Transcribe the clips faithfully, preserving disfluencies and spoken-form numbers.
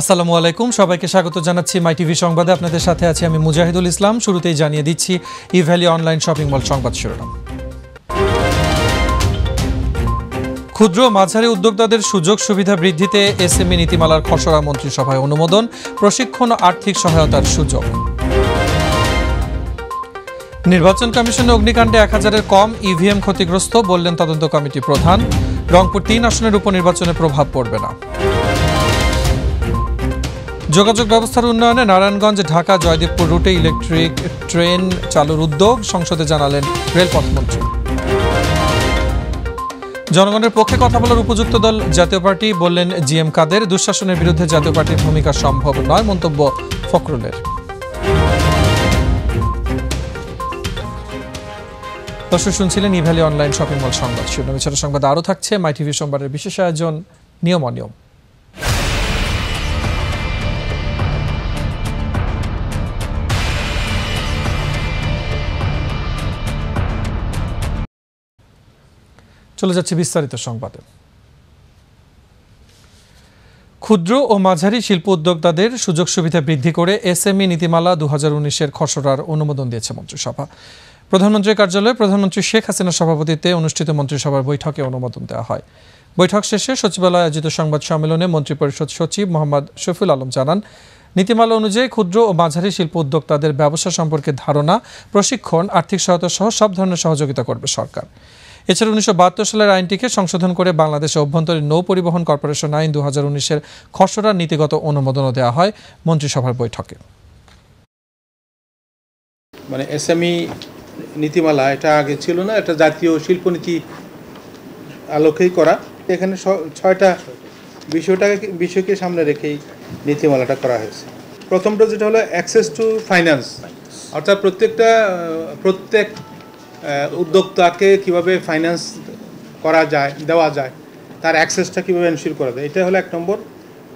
আসসালামু আলাইকুম, সবাইকে স্বাগত জানাচ্ছি মাই টিভি সংবাদে। আপনাদের সাথে আছি আমি মুজাহিদুল ইসলাম। শুরুতেই জানিয়ে দিচ্ছি e valley online shopping mall সংবাদ শিরোনাম। ক্ষুদ্র মাঝারি উদ্যোক্তাদের সুযোগ সুবিধা বৃদ্ধিতে এসএমই নীতিমালার খসড়া মন্ত্রিসভায় অনুমোদন, প্রশিক্ষণ আর্থিক সহায়তার সুযোগ। নির্বাচন কমিশনের অগ্নিকাণ্ডে এক হাজারের কম ইভিএম ক্ষতিগ্রস্ত, বললেন তদন্ত কমিটি প্রধান। রংপুর তিন আসনের উপনির্বাচনে প্রভাব পড়বে না। যোগাযোগ ব্যবস্থার উন্নয়নে নারায়ণগঞ্জ ঢাকা জয়দেবপুর রুটে ইলেকট্রিক ট্রেন চালুর উদ্যোগ, সংসদে জানালেন রেলপথ মন্ত্রী। জনগণের পক্ষে কথা বলার উপযুক্ত দল জাতীয় পার্টি, বললেন জি এম কাদের। দুঃশাসনের বিরুদ্ধে জাতীয় পার্টির ভূমিকা সম্ভব নয়, মন্তব্য ফখরুলের। দর্শক শুনছিলেন e valley online shopping mall সংবাদ শিরোনাম। এছাড়া সংবাদ আরও থাকছে মাই টিভি সোমবারের বিশেষ আয়োজন নিয়ম অনিয়ম। চলে যাচ্ছে বিস্তারিত সংবাদে। ক্ষুদ্র ও মাঝারি শিল্প উদ্যোক্তাদের সুযোগ সুবিধা বৃদ্ধি করে এসএমই নীতিমালা দু হাজার উনিশের খসড়ার অনুমোদন দিয়েছে মন্ত্রিসভা। প্রধানমন্ত্রীর কার্যালয়ে প্রধানমন্ত্রী শেখ হাসিনার সভাপতিত্বে অনুষ্ঠিত মন্ত্রিসভার বৈঠকে অনুমোদন দেওয়া হয়। বৈঠক শেষে সচিবালয়ে আয়োজিত সংবাদ সম্মেলনে মন্ত্রিপরিষদ সচিব মোহাম্মদ শফিউল আলম জানান, নীতিমালা অনুযায়ী ক্ষুদ্র ও মাঝারি শিল্প উদ্যোক্তাদের ব্যবসা সম্পর্কে ধারণা, প্রশিক্ষণ, আর্থিক সহায়তা সহ সব ধরনের সহযোগিতা করবে সরকার। এছাড়া উনিশশো বাহাত্তর সালের আইনটিকে সংশোধন করে বাংলাদেশে অভ্যন্তরীণ নৌ পরিবহন কর্পোরেশন আইন দু হাজার উনিশের খসড়ার নীতিগত অনুমোদনও দেওয়া হয় মন্ত্রিসভার বৈঠকে। মানে এসএমই নীতিমালা এটা আগে ছিল না, এটা জাতীয় শিল্পনীতি আলোকেই করা। এখানে ছয়টা বিষয়টাকে বিষয়কে সামনে রেখেই নীতিমালাটা করা হয়েছে। প্রথমটা যেটা হলো অ্যাক্সেস টু ফাইন্যান্স, অর্থাৎ প্রত্যেকটা প্রত্যেক উদ্যোক্তাকে কিভাবে ফাইন্যান্স করা যায়, দেওয়া যায়, তার অ্যাক্সেসটা কীভাবে এনশিওর করা যায়, এটা হলো এক নম্বর।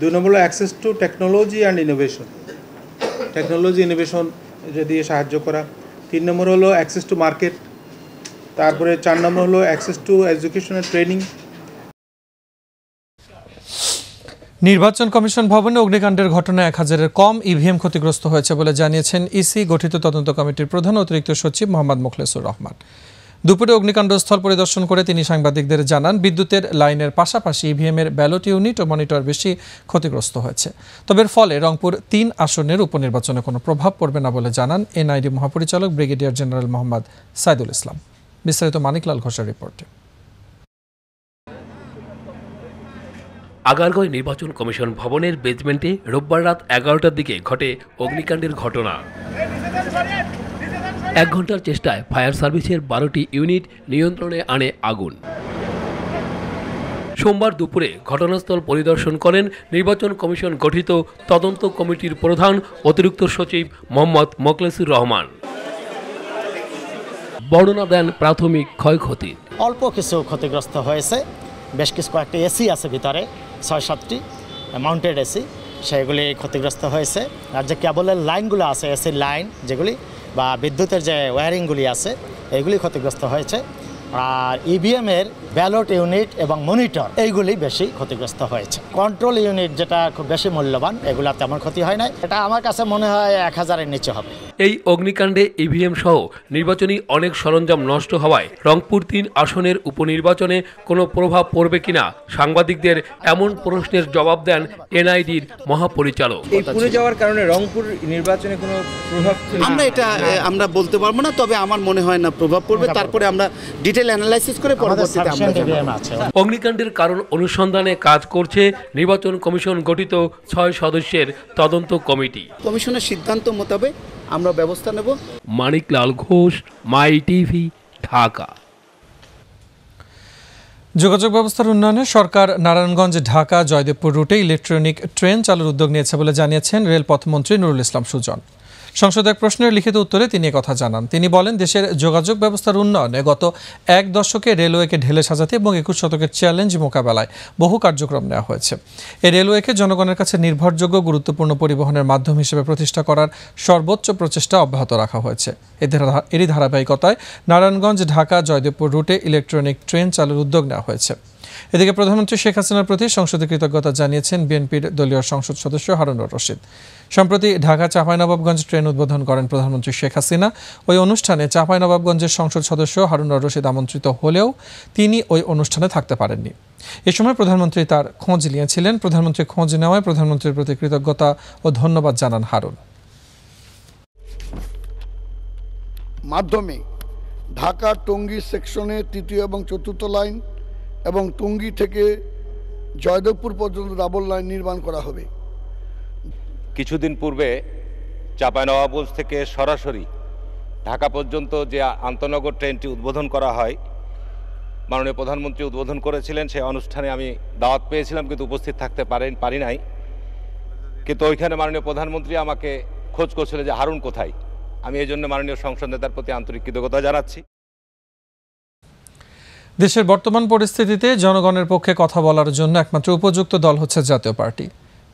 দুই নম্বর হলো access to technology and innovation, technology innovation এটা দিয়ে সাহায্য করা। তিন নম্বর হলো অ্যাক্সেস টু মার্কেট। তারপরে চার নম্বর হলো access to education and training. নির্বাচন কমিশন ভবনে অগ্নিকাণ্ডের ঘটনায় এক হাজারের কম ইভিএম ক্ষতিগ্রস্ত হয়েছে বলে জানিয়েছেন ইসি গঠিত তদন্ত কমিটির প্রধান অতিরিক্ত সচিব মোহাম্মদ মোখলেসুর রহমান। দুপুরে অগ্নিকাণ্ডস্থল পরিদর্শন করে তিনি সাংবাদিকদের জানান, বিদ্যুতের লাইনের পাশাপাশি ইভিএমের ব্যালট ইউনিট ও মনিটর বেশি ক্ষতিগ্রস্ত হয়েছে। তবে এর ফলে রংপুর তিন আসনের উপনির্বাচনে কোনো প্রভাব পড়বে না বলে জানান এনআইডি মহাপরিচালক ব্রিগেডিয়ার জেনারেল মোহাম্মদ সাইদুল ইসলাম। বিস্তারিত মানিকলাল ঘোষের রিপোর্টে। আগারগাঁও নির্বাচন কমিশন ভবনের বেজমেন্টে রোববার রাত এগারোটার দিকে ঘটে অগ্নিকাণ্ডের ঘটনা। এক ঘন্টার চেষ্টায় ফায়ার সার্ভিসের বারোটি ইউনিট নিয়ন্ত্রণে আনে আগুন। সোমবার দুপুরে ঘটনাস্থল পরিদর্শন করেন নির্বাচন কমিশন গঠিত তদন্ত কমিটির প্রধান অতিরিক্ত সচিব মোহাম্মদ মোখলেসুর রহমান। বর্ণনা দেন প্রাথমিক ক্ষয়ক্ষতির। অল্প কিছু ক্ষতিগ্রস্ত হয়েছে, বেশ কিছু কয়েকটা এসি আছে ভিতরে, ছয় সাতটি মাউন্টেড এসি, সেগুলি ক্ষতিগ্রস্ত হয়েছে। আর যে কেবলের লাইনগুলো আছে, এসির লাইন যেগুলি বা বিদ্যুতের যে ওয়্যারিংগুলি আছে, এগুলি ক্ষতিগ্রস্ত হয়েছে। আর ইভিএমের ব্যালট ইউনিট এবং মনিটর এইগুলি বেশি ক্ষতিগ্রস্ত হয়েছে। কন্ট্রোল ইউনিট যেটা খুব বেশি মূল্যবান, এগুলা তেমন ক্ষতি হয় নাই। এটা আমার কাছে মনে হয় এক হাজারের নিচে হবে। এই অগ্নিকাণ্ডে ইভিএম সহ নির্বাচনী অনেক সরঞ্জাম নষ্ট হওয়ায় রংপুর তিন আসনের উপনির্বাচনে কোনো প্রভাব পড়বে কিনা সাংবাদিকদের এমন প্রশ্নের জবাব দেন এনআইডির মহাপরিচালক। এই পুড়ে যাওয়ার কারণে রংপুর নির্বাচনে কোনো প্রভাব আমরা এটা আমরা বলতে পারবো না, তবে আমার মনে হয় না প্রভাব পড়বে। তারপরে আমরা ডিটেল অ্যানালাইসিস করে পরবর্তীতে আমরা অগ্নিকাণ্ডের কারণ অনুসন্ধানে কাজ করছে নির্বাচন কমিশন গঠিত ছয় সদস্যের তদন্ত কমিটি। কমিশনের সিদ্ধান্ত মোতাবেক আমরা ব্যবস্থা নেব। Maniklal Ghosh, my TV, Dhaka. যোগাযোগ ব্যবস্থার উন্নয়নে সরকার নারায়ণগঞ্জ ঢাকা জয়দেবপুর রুটে ইলেকট্রনিক ট্রেন চালুর উদ্যোগ নিয়েছে বলে জানিয়েছেন রেলপথ মন্ত্রী নুরুল ইসলাম সুজন। সংসদে এক প্রশ্নের লিখিত উত্তরে তিনি একথা জানান। তিনি বলেন, দেশের যোগাযোগ ব্যবস্থার উন্নয়নে গত এক দশকে রেলওয়েকে ঢেলে সাজাতে এবং একুশ শতকের চ্যালেঞ্জ মোকাবেলায় বহু কার্যক্রম নেওয়া হয়েছে। এই রেলওয়েকে জনগণের কাছে নির্ভরযোগ্য গুরুত্বপূর্ণ পরিবহনের মাধ্যম হিসেবে প্রতিষ্ঠা করার সর্বোচ্চ প্রচেষ্টা অব্যাহত রাখা হয়েছে। এরই ধারাবাহিকতায় নারায়ণগঞ্জ ঢাকা জয়দেবপুর রুটে ইলেকট্রনিক ট্রেন চালুর উদ্যোগ নেওয়া হয়েছে। এদিকে প্রধানমন্ত্রী শেখ হাসিনার প্রতি সংসদে কৃতজ্ঞতা জানিয়েছেন বিএনপির দলীয় সংসদ সদস্য হারুনুর রশিদ। সম্প্রতি ঢাকা চাঁপাইনবাবগঞ্জ ট্রেন উদ্বোধন করেন প্রধানমন্ত্রী শেখ হাসিনা। ওই অনুষ্ঠানে চাঁপাইনবাবগঞ্জের সংসদ সদস্য হারুনুর রশিদ আমন্ত্রিত হলেও তিনি ওই অনুষ্ঠানে থাকতে পারেননি। এ সময় প্রধানমন্ত্রী তার খোঁজ নিয়েছিলেন। প্রধানমন্ত্রী খোঁজ নেওয়ায় প্রধানমন্ত্রীর প্রতি কৃতজ্ঞতা ও ধন্যবাদ জানান হারুন। মাধ্যমে ঢাকা টঙ্গী সেকশনে তৃতীয় এবং চতুর্থ লাইন এবং টঙ্গী থেকে জয়দেবপুর পর্যন্ত ডাবল লাইন নির্মাণ করা হবে। কিছুদিন পূর্বে চাঁপাইনবাবগঞ্জ থেকে সরাসরি ঢাকা পর্যন্ত যে আন্তনগর ট্রেনটি উদ্বোধন করা হয়, মাননীয় প্রধানমন্ত্রী উদ্বোধন করেছিলেন। সেই অনুষ্ঠানে আমি দাওয়াত পেয়েছিলাম, কিন্তু উপস্থিত থাকতে পারেন পারি নাই। কিন্তু ওইখানে মাননীয় প্রধানমন্ত্রী আমাকে খোঁজ করছিলেন যে হারুন কোথায়। আমি এই জন্য মাননীয় সংসদ নেতার প্রতি আন্তরিক কৃতজ্ঞতা জানাচ্ছি। দেশের বর্তমান পরিস্থিতিতে জনগণের পক্ষে কথা বলার জন্য একমাত্র উপযুক্ত দল হচ্ছে জাতীয় পার্টি।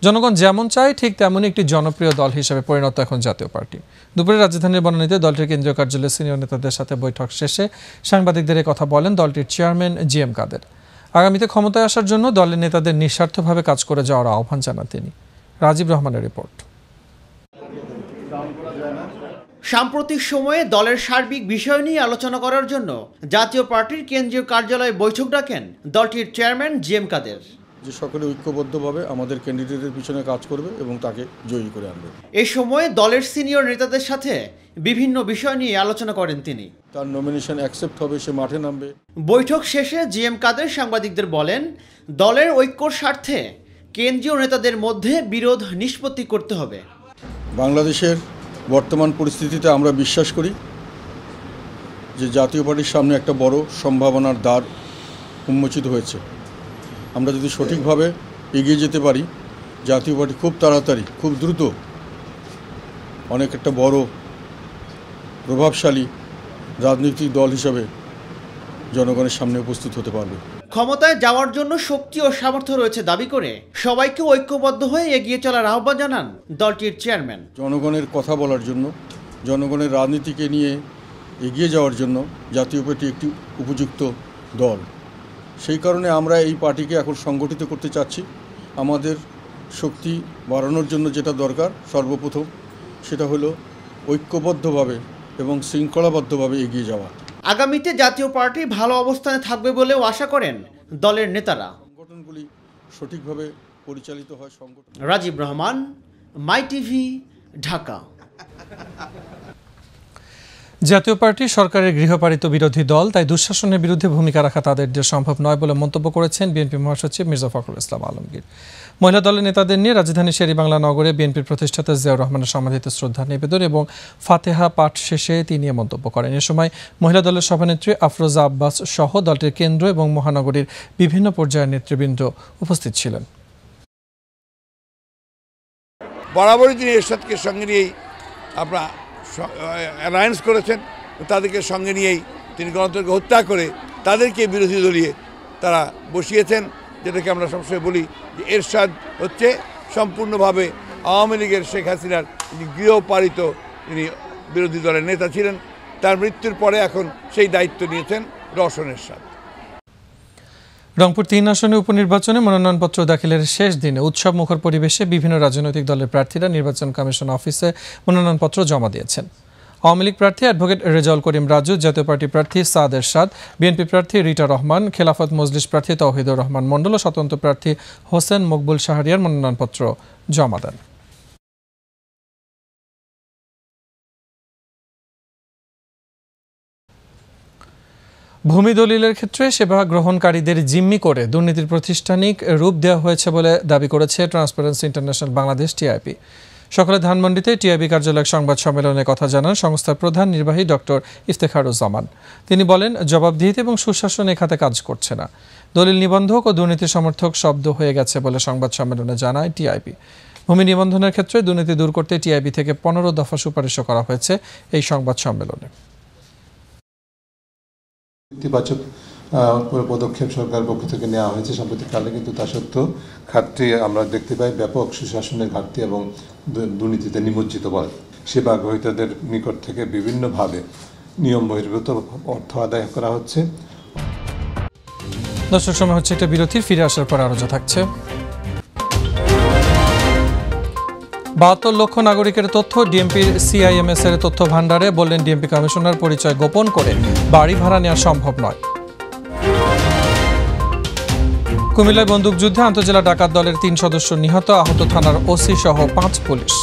জনগণ যেমন চায় ঠিক তেমনই একটি জনপ্রিয় দল হিসেবে পরিণত এখন জাতীয় পার্টি। দুপুরে রাজধানীর বনানীতে দলটির কেন্দ্রীয় কার্যালয়ে সিনিয়র নেতাদের সাথে বৈঠক শেষে সাংবাদিকদের কথা বলেন দলটির চেয়ারম্যান জি এম কাদের। আগামীতে ক্ষমতায় আসার জন্য দলের নেতাদের নিঃস্বার্থভাবে কাজ করে যাওয়ার আহ্বান জানান তিনি। রাজীব রহমানের রিপোর্ট। সাম্প্রতিক সময়ে দলের সার্বিক বিষয় নিয়ে আলোচনা করার জন্য জাতীয় পার্টির কেন্দ্রীয় কার্যালয়ে বৈঠক ডাকেন দলটির চেয়ারম্যান জি এম কাদের। যে সকলে ঐক্যবদ্ধভাবে আমাদের ক্যান্ডিডেটের পিছনে কাজ করবে এবং তাকে জয়ী করে আনবে। এই সময়ে দলের সিনিয়র নেতাদের সাথে বিভিন্ন বিষয় নিয়ে আলোচনা করেন তিনি। তার নমিনেশন অ্যাকসেপ্ট হবে, সে মাঠে নামবে। বৈঠক শেষে জি এম কাদের সাংবাদিকদের বলেন, দলের ঐক্যর স্বার্থে কেন্দ্রীয় নেতাদের মধ্যে বিরোধ নিষ্পত্তি করতে হবে। বাংলাদেশের বর্তমান পরিস্থিতিতে আমরা বিশ্বাস করি যে জাতীয় পার্টির সামনে একটা বড় সম্ভাবনার দ্বার উন্মোচিত হয়েছে। আমরা যদি সঠিকভাবে এগিয়ে যেতে পারি, জাতীয় পার্টি খুব তাড়াতাড়ি, খুব দ্রুত অনেক একটা বড় প্রভাবশালী রাজনৈতিক দল হিসাবে জনগণের সামনে উপস্থিত হতে পারবে। ক্ষমতায় যাওয়ার জন্য শক্তি ও সামর্থ্য রয়েছে দাবি করে সবাইকে ঐক্যবদ্ধ হয়ে এগিয়ে চলার আহ্বান জানান দলটির চেয়ারম্যান। জনগণের কথা বলার জন্য, জনগণের রাজনীতিকে নিয়ে এগিয়ে যাওয়ার জন্য জাতীয় পার্টি একটি উপযুক্ত দল। সেই কারণে আমরা এই পার্টিকে এখন সংগঠিত করতে চাচ্ছি। আমাদের শক্তি বাড়ানোর জন্য যেটা দরকার সর্বপ্রথম, সেটা হলো ঐক্যবদ্ধভাবে এবং শৃঙ্খলাবদ্ধভাবে এগিয়ে যাওয়া। আগামীতে জাতীয় পার্টি ভালো অবস্থানে থাকবে বলেও আশা করেন দলের নেতারা। সংগঠনগুলি সঠিকভাবে পরিচালিত হয়। সংগঠন Rajib Rahman, my TV, Dhaka. Jatiya party সরকারের গৃহপালিত বিরোধী দল, তাই দুঃশাসনের বিরুদ্ধে ভূমিকা রাখা তাদের দিয়ে সম্ভব নয় বলে মন্তব্য করেছেন বিএনপি মহাসচিব মির্জা ফখরুল ইসলাম আলমগীর। মহিলা দলের নেতাদের নিয়ে রাজধানীর শের-ই-বাংলা নগরে বিএনপির প্রতিষ্ঠাতা জিয়াউর রহমানের সমাধিতে শ্রদ্ধা নিবেদন এবং ফাতেহা পাঠ শেষে তিনি এ মন্তব্য করেন। এ সময় মহিলা দলের সভানেত্রী আফরোজা আব্বাস সহ দলটির কেন্দ্র এবং মহানগরীর বিভিন্ন পর্যায়ের নেতৃবৃন্দ উপস্থিত ছিলেন। বরাবরই তিনি এরশাদকে সঙ্গে নিয়েই আপনার অ্যালায়েন্স করেছেন, তাদেরকে সঙ্গে নিয়েই তিনি গণতন্ত্রকে হত্যা করে তাদেরকে বিরোধী দলীয় তারা বসিয়েছেন, যেটাকে আমরা সবসময় বলি যে এরশাদ হচ্ছে সম্পূর্ণভাবে আওয়ামী লীগের শেখ হাসিনার তিনি গৃহপালিত তিনি বিরোধী দলের নেতা ছিলেন। তার মৃত্যুর পরে এখন সেই দায়িত্ব নিয়েছেন রওশন এরশাদ। রংপুর তিন আসনে উপনির্বাচনে মনোনয়নপত্র দাখিলের শেষ দিনে উৎসব মুখর পরিবেশে বিভিন্ন রাজনৈতিক দলের প্রার্থীরা নির্বাচন কমিশন অফিসে মনোনয়নপত্র জমা দিয়েছেন। আওয়ামী লীগ প্রার্থী অ্যাডভোকেট রেজাউল করিম রাজু, জাতীয় পার্টি প্রার্থী সাদ এরশাদ, বিএনপি প্রার্থী রিটা রহমান, খেলাফত মজলিস প্রার্থী তাওহিদুর রহমান মণ্ডল ও স্বতন্ত্র প্রার্থী হোসেন মকবুল শাহরিয়ার মনোনয়নপত্র জমা দেন। ভূমি দলিলের ক্ষেত্রে সেবা গ্রহণকারীদের জিম্মি করে দুর্নীতির প্রতিষ্ঠানিক রূপ দেওয়া হয়েছে বলে দাবি করেছে Transparency International Bangladesh T I B. সকালে ধানমন্ডিতে টি আই বি কার্যালয়ে সংবাদ সম্মেলনে কথা জানান সংস্থার প্রধান নির্বাহী ডক্টর ইফতেখারুজ্জামান। তিনি বলেন, জবাবদিহিতে এবং সুশাসন এ খাতে কাজ করছে না। দলিল নিবন্ধক ও দুর্নীতি সমর্থক শব্দ হয়ে গেছে বলে সংবাদ সম্মেলনে জানায় টি আই বি। ভূমি নিবন্ধনের ক্ষেত্রে দুর্নীতি দূর করতে টি আই বি থেকে পনেরো দফা সুপারিশও করা হয়েছে এই সংবাদ সম্মেলনে। ইতিবাচক পদক্ষেপ সরকারের পক্ষ থেকে নেওয়া হয়েছে সাম্প্রতিককালে, কিন্তু তা সত্ত্বেও খাতটি আমরা দেখতে পাই ব্যাপক সুশাসনের ঘাটতি এবং দুর্নীতিতে নিমজ্জিত বলে। সেবা গ্রহীতাদের নিকট থেকে বিভিন্নভাবে নিয়ম বহির্ভূত অর্থ আদায় করা হচ্ছে। দর্শক, সময় হচ্ছে একটা বিরতির, ফিরে আসার পর আরো যা থাকছে। বাহাত্তর লক্ষ নাগরিকের তথ্য ডিএমপির সিআইএমএস এর তথ্য ভান্ডারে, বললেন ডিএমপি কমিশনার পরিচয় গোপন করে বাড়ি ভাড়া নেওয়া সম্ভব নয়। কুমিল্লায় বন্দুকযুদ্ধে আন্তজেলা ডাকাত দলের তিন সদস্য নিহত, আহত থানার ওসি সহ পাঁচ পুলিশ।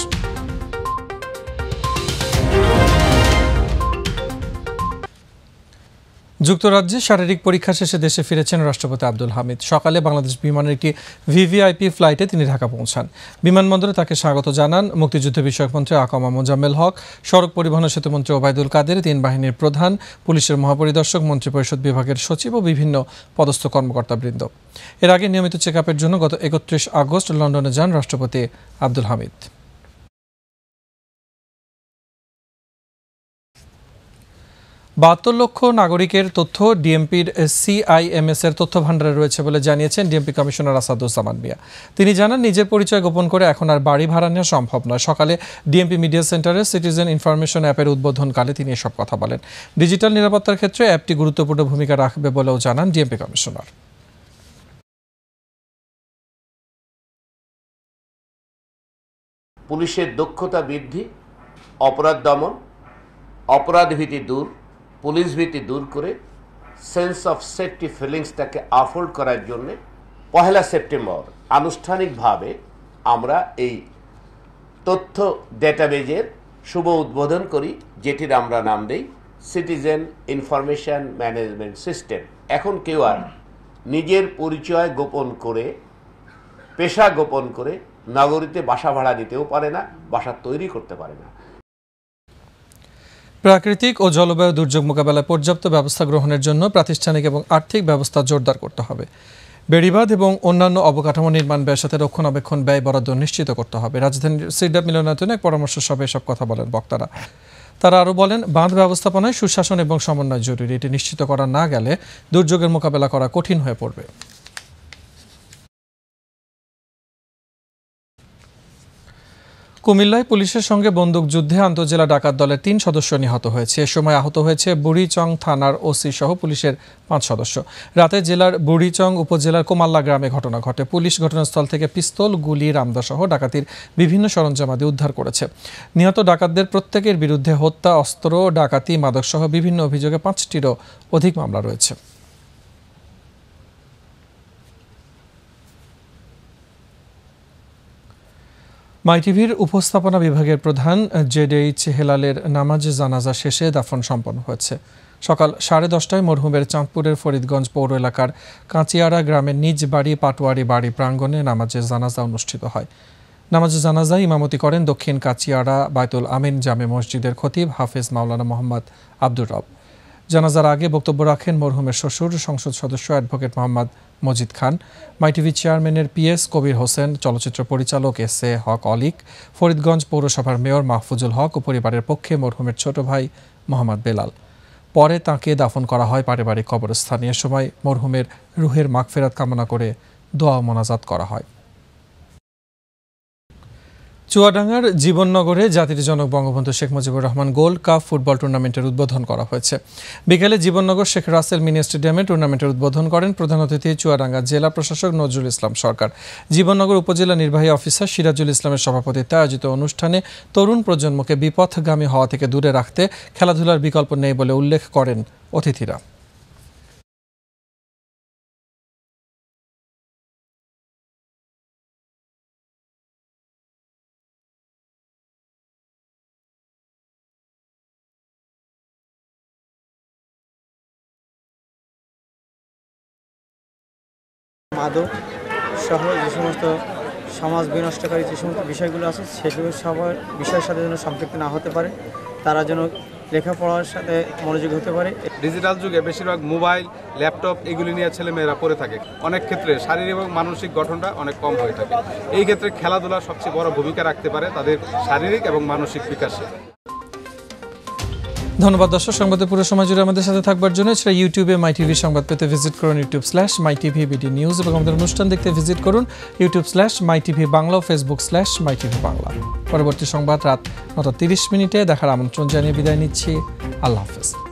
যুক্তরাজ্যে শারীরিক পরীক্ষা শেষে দেশে ফিরেছেন রাষ্ট্রপতি আব্দুল হামিদ। সকালে বাংলাদেশ বিমানের একটি ভিভিআইপি ফ্লাইটে তিনি ঢাকা পৌঁছান। বিমানবন্দরে তাকে স্বাগত জানান মুক্তিযুদ্ধ বিষয়ক মন্ত্রী আকামা মোজাম্মেল হক, সড়ক পরিবহন সেতু মন্ত্রী ওবায়দুল কাদের, তিন বাহিনীর প্রধান, পুলিশের মহাপরিদর্শক, মন্ত্রিপরিষদ বিভাগের সচিব ও বিভিন্ন পদস্থ কর্মকর্তাবৃন্দ। এর আগে নিয়মিত চেক আপের জন্য গত একত্রিশ আগস্ট লন্ডনে যান রাষ্ট্রপতি আব্দুল হামিদ। বাহাত্তর লক্ষ নাগরিকের তথ্য ডিএমপির সিআইএমএস এর তথ্য ভান্ডারে রয়েছে বলে জানিয়েছেন ডিএমপি কমিশনার আসাদুজ্জামান মিয়া। তিনি জানান, নিজের পরিচয় গোপন করে এখন আর বাড়ি ভাড়া নেওয়া সম্ভব নয়। সকালে ডিএমপি মিডিয়া সেন্টারে সিটিজেন ইনফরমেশন অ্যাপের উদ্বোধনকালে তিনি এসব কথা বলেন। ডিজিটাল নিরাপত্তার ক্ষেত্রে অ্যাপটি গুরুত্বপূর্ণ ভূমিকা রাখবে বলেও জানান ডিএমপি কমিশনার। পুলিশের দক্ষতা বৃদ্ধি, অপরাধ দমন, অপরাধ ভীতি দূর, পুলিশ ভীতি দূর করে সেন্স অফ সেফটি ফিলিংসটাকে আফোর্ড করার জন্যে পহেলা সেপ্টেম্বর আনুষ্ঠানিকভাবে আমরা এই তথ্য ডেটাবেজের শুভ উদ্বোধন করি, যেটির আমরা নাম দিই সিটিজেন ইনফরমেশান ম্যানেজমেন্ট সিস্টেম। এখন কেউ আর নিজের পরিচয় গোপন করে, পেশা গোপন করে নগরীতে বাসা ভাড়া নিতেও পারে না, বাসা তৈরি করতে পারে না। প্রাকৃতিক ও জলবায়ু দুর্যোগ মোকাবেলায় পর্যাপ্ত ব্যবস্থা গ্রহণের জন্য প্রাতিষ্ঠানিক এবং আর্থিক ব্যবস্থা জোরদার করতে হবে। বেড়িবাঁধ এবং অন্যান্য অবকাঠামো নির্মাণ ব্যয়ের সাথে রক্ষণাবেক্ষণ ব্যয় বরাদ্দ নিশ্চিত করতে হবে। রাজধানীর সিডাপ মিলনায়তনে এক পরামর্শ সভায় এসব কথা বলেন বক্তারা। তারা আরও বলেন, বাঁধ ব্যবস্থাপনায় সুশাসন এবং সমন্বয় জরুরি। এটি নিশ্চিত করা না গেলে দুর্যোগের মোকাবেলা করা কঠিন হয়ে পড়বে। কুমিল্লায় পুলিশের সঙ্গে বন্দুকযুদ্ধে আন্তজেলা ডাকাত দলের তিন সদস্য নিহত হয়েছে। এ সময় আহত হয়েছে বুড়িচং থানার ওসি সহ পুলিশের পাঁচ সদস্য। রাতে জেলার বুড়িচং উপজেলার কোমাল্লা গ্রামে ঘটনা ঘটে। পুলিশ ঘটনাস্থল থেকে পিস্তল, গুলি, রামদাসহ ডাকাতির বিভিন্ন সরঞ্জামাদি উদ্ধার করেছে। নিহত ডাকাতদের প্রত্যেকের বিরুদ্ধে হত্যা, অস্ত্র, ডাকাতি, মাদকসহ বিভিন্ন অভিযোগে পাঁচটিরও অধিক মামলা রয়েছে। মাইটিভির উপস্থাপনা বিভাগের প্রধান জেডএইচ হেলালের নামাজে জানাজা শেষে দাফন সম্পন্ন হয়েছে। সকাল সাড়ে দশটায় মরহুমের চাঁদপুরের ফরিদগঞ্জ পৌর এলাকার কাঁচিয়ারা গ্রামের নিজ বাড়ি পাটোয়ারি বাড়ি প্রাঙ্গণে নামাজে জানাজা অনুষ্ঠিত হয়। নামাজে জানাজা ইমামতি করেন দক্ষিণ কাঁচিয়ারা বাইতুল আমিন জামে মসজিদের খতিব হাফেজ মাওলানা মোহাম্মদ আব্দুর রব। জানাজার আগে বক্তব্য রাখেন মরহুমের শ্বশুর সংসদ সদস্য অ্যাডভোকেট মোহাম্মদ মজিদ খান, মাইটিভি চেয়ারম্যানের পিএস কবির হোসেন, চলচ্চিত্র পরিচালক এস এ হক অলিক, ফরিদগঞ্জ পৌরসভার মেয়র মাহফুজুল হক ও পরিবারের পক্ষে মরহুমের ছোট ভাই মোহাম্মদ বেলাল। পরে তাঁকে দাফন করা হয় পারিবারিক কবরস্থানে। এ সময় মরহুমের রুহের মাগফিরাত কামনা করে দোয়া ও মোনাজাত করা হয়। চুয়াডাঙ্গার জীবননগরে জাতির জনক Bangabandhu Sheikh Mujibur Rahman gold cup football টুর্নামেন্টের উদ্বোধন করা হয়েছে। বিকেলে জীবননগর শেখ রাসেল মিনি স্টেডিয়ামে টুর্নামেন্টের উদ্বোধন করেন প্রধান অতিথি চুয়াডাঙ্গা জেলা প্রশাসক নজরুল ইসলাম সরকার। জীবননগর উপজেলা নির্বাহী অফিসার সিরাজুল ইসলামের সভাপতিত্বে আয়োজিত অনুষ্ঠানে তরুণ প্রজন্মকে বিপথগামী হওয়া থেকে দূরে রাখতে খেলাধুলার বিকল্প নেই বলে উল্লেখ করেন অতিথিরা। মাদক সহ যে সমস্ত সমাজ বিনষ্টকারী যে সমস্ত বিষয়গুলো আছে সেগুলো সবার বিষয়ের সাথে যেন সম্পৃক্ত না হতে পারে, তারা যেন লেখাপড়ার সাথে মনোযোগ হতে পারে। ডিজিটাল যুগে বেশিরভাগ মোবাইল, ল্যাপটপ এগুলি নিয়ে ছেলেমেয়েরা পড়ে থাকে। অনেক ক্ষেত্রে শারীরিক এবং মানসিক গঠনটা অনেক কম হয়ে থাকে। এই ক্ষেত্রে খেলাধুলা সবচেয়ে বড় ভূমিকা রাখতে পারে তাদের শারীরিক এবং মানসিক বিকাশে। ধন্যবাদ দর্শক, সংবাদের পুরো সময় জুড়ে আমাদের সাথে থাকবার জন্য। এছাড়া ইউটিউবে মাই টিভি সংবাদ পেতে ভিজিট করুন YouTube slash my TV BD news এবং আমাদের অনুষ্ঠান দেখতে ভিজিট করুন YouTube slash my TV Bangla, Facebook slash my TV Bangla. পরবর্তী সংবাদ রাত নটা তিরিশ মিনিটে দেখার আমন্ত্রণ জানিয়ে বিদায় নিচ্ছি। আল্লাহ হাফেজ।